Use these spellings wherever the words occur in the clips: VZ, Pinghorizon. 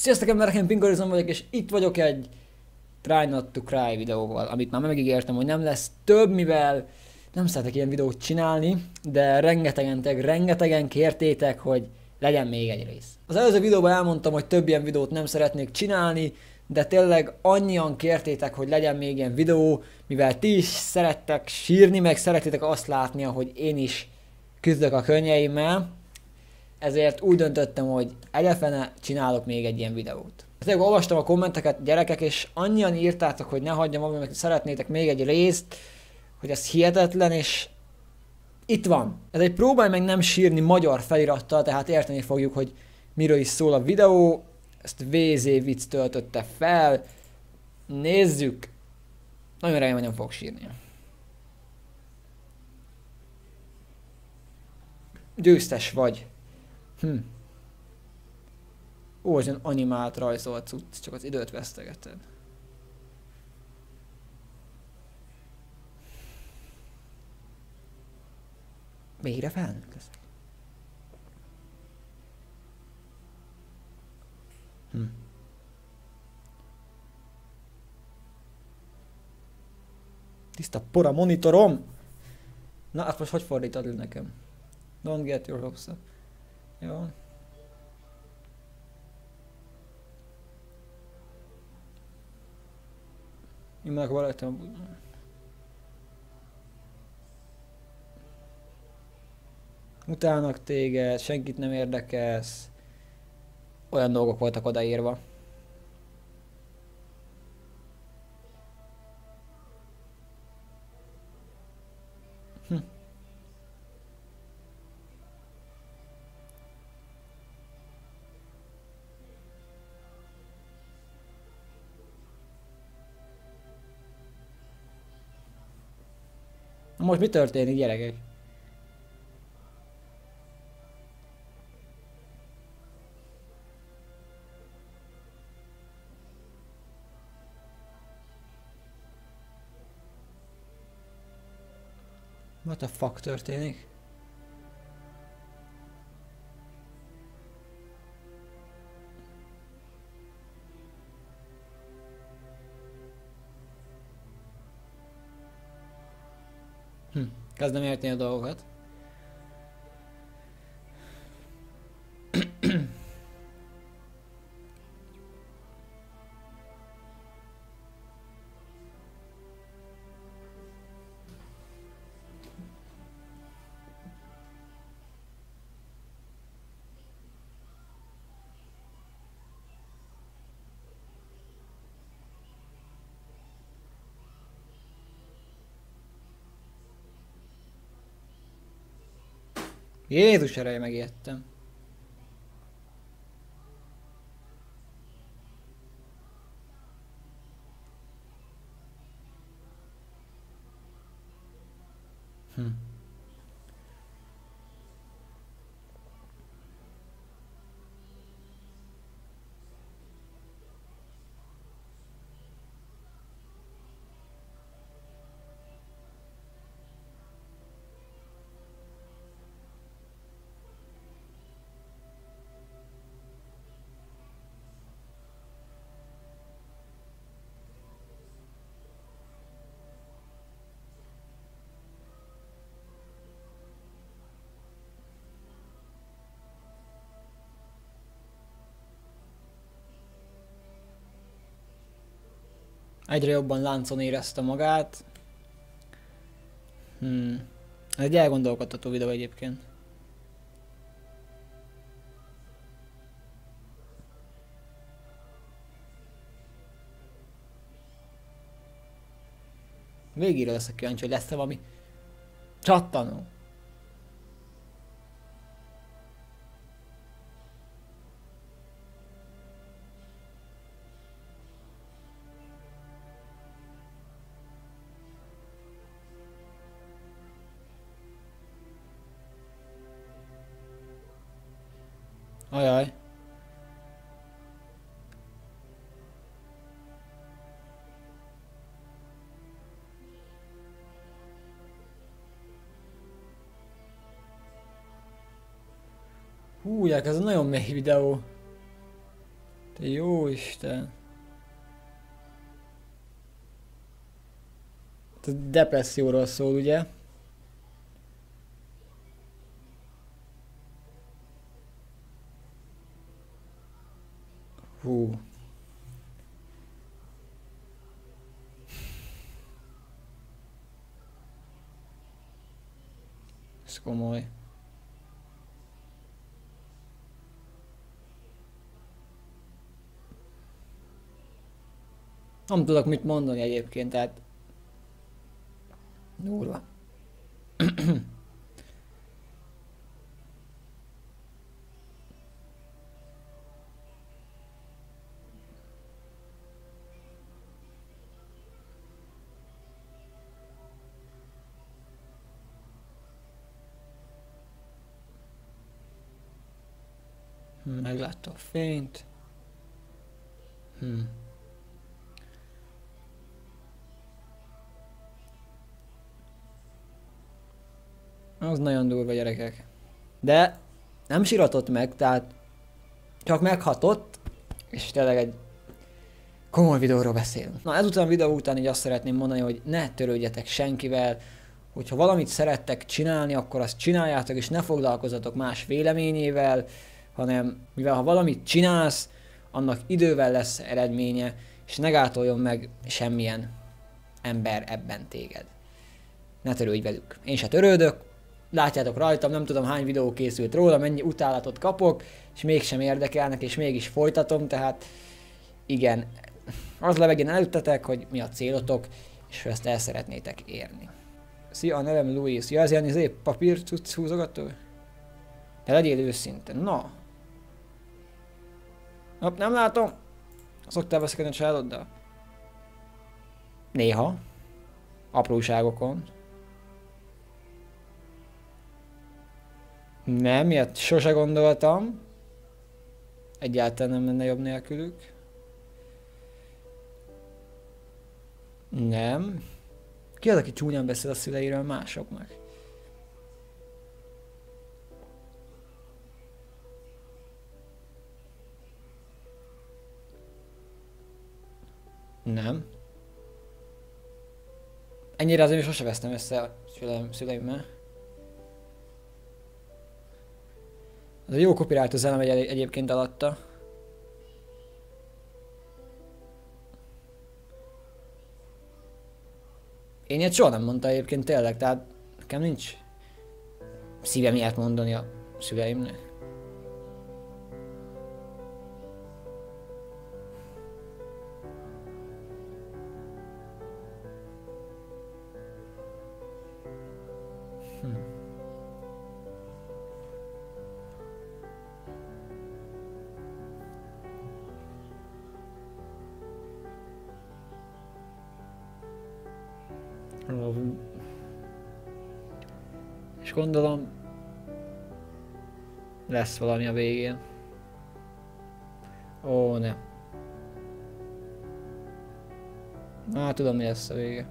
Sziasztok emberek, én Pinghorizon vagyok, és itt vagyok egy Try Not To Cry videóval, amit már megígértem, hogy nem lesz több, mivel nem szeretek ilyen videót csinálni, de rengetegen kértétek, hogy legyen még egy rész. Az előző videóban elmondtam, hogy több ilyen videót nem szeretnék csinálni, de tényleg annyian kértétek, hogy legyen még ilyen videó, mivel ti is szerettek sírni, meg szerettétek azt látni, ahogy én is küzdök a könnyeimmel. Ezért úgy döntöttem, hogy egyelfene csinálok még egy ilyen videót. Ezért olvastam a kommenteket, gyerekek, és annyian írtátok, hogy ne hagyjam abba, mert szeretnétek még egy részt, hogy ez hihetetlen, és itt van. Ez egy próbálj meg nem sírni magyar felirattal, tehát érteni fogjuk, hogy miről is szól a videó. Ezt VZ vicc töltötte fel. Nézzük. Nagyon remélem, nem fog sírni. Győztes vagy. Ó, ez ilyen animált rajzolt cucc, csak az időt vesztegeted. Végre felnőtt leszek. Tiszta pora monitorom! Na, hát most hogy fordítod le nekem? Don't get your hopes up. Jó. Imádok valahogy. Utálnak téged, senkit nem érdekelsz. Olyan dolgok voltak odaírva. Most mi történik, gyerekek? What the fuck történik? Kezdem érteni a dolgokat. Jézus ereje, megijedtem. Egyre jobban láncon érezte magát. Ez egy elgondolkodtató videó egyébként. Végére leszek kíváncsi, hogy lesz-e valami csattanó. Ajaj. Hú, ez nagyon mély videó. Te jó Isten! Ez depresszióról szól, ugye? Hú. Ez komoly. Nem tudok mit mondani egyébként, tehát... Durva. Meglátta a fényt. Az nagyon durva, gyerekek. De nem siratott meg, tehát csak meghatott, és tényleg egy komoly videóról beszélünk. Na, ezután a videó után így azt szeretném mondani, hogy ne törődjetek senkivel, hogyha valamit szerettek csinálni, akkor azt csináljátok, és ne foglalkozzatok más véleményével, hanem mivel ha valamit csinálsz, annak idővel lesz eredménye, és ne gátoljon meg semmilyen ember ebben téged. Ne törődj velük. Én se törődök, látjátok rajtam, nem tudom hány videó készült róla, mennyi utálatot kapok, és mégsem érdekelnek, és mégis folytatom, tehát igen, az levegyen előttetek, hogy mi a célotok, és ezt el szeretnétek érni. Szia, a nevem Louis. Ja, ez ilyen izé, papír tudsz húzogató? Te legyél őszinte. Na. Nap, nem látom. Szoktál veszekedni a családoddal? Néha. Apróságokon. Nem, ilyet sose gondoltam. Egyáltalán nem lenne jobb nélkülük. Nem. Ki az, aki csúnyán beszél a szüleiről másoknak? Nem. Ennyire azért sose vesztem össze a szüleimmel. Ez egy jó copyright zene megy egyébként alatta. Én ilyet soha nem mondtam egyébként tényleg, tehát nekem nincs szívem ilyet mondani a szüleimnek. És gondolom, lesz valami a végén. Ó, ne. Már tudom, mi lesz a vége.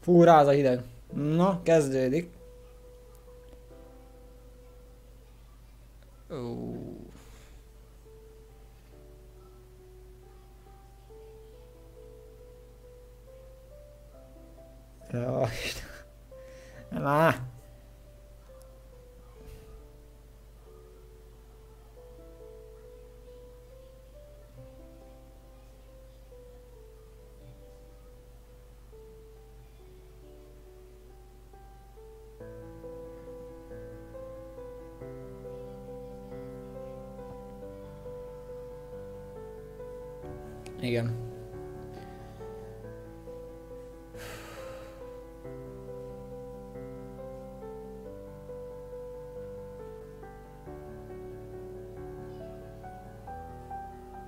Fú, ráz a hideg. Na, kezdődik. Jaj, na. Igen.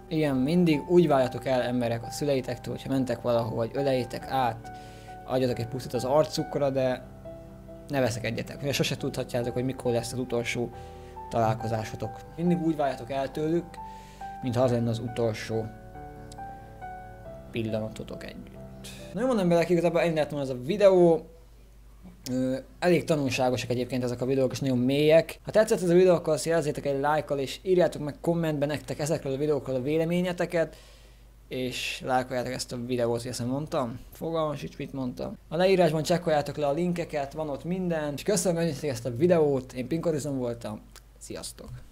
Igen, mindig úgy váljatok el emberek a szüleitektől, hogyha mentek valahol, vagy öleljétek át, adjatok egy pusztit az arcukra, de ne veszekedjetek, mert sose tudhatjátok, hogy mikor lesz az utolsó találkozásotok. Mindig úgy váljatok el tőlük, mintha az lenne az utolsó pillanatotok együtt. Na jó, mondom, emberek, igazából ennyi lett volna ez a videó. Elég tanulságosak egyébként ezek a videók, és nagyon mélyek. Ha tetszett ez a videó, akkor azt jelezzétek egy lájkkal, és írjátok meg kommentben nektek ezekről a videókról a véleményeteket, és lájkoljátok ezt a videót, hogy ezt mondtam. Fogalmam sincs, mit mondtam. A leírásban csekkoljátok le a linkeket, van ott minden, és köszönöm, hogy megnéztétek ezt a videót, én Pinghorizon voltam, sziasztok!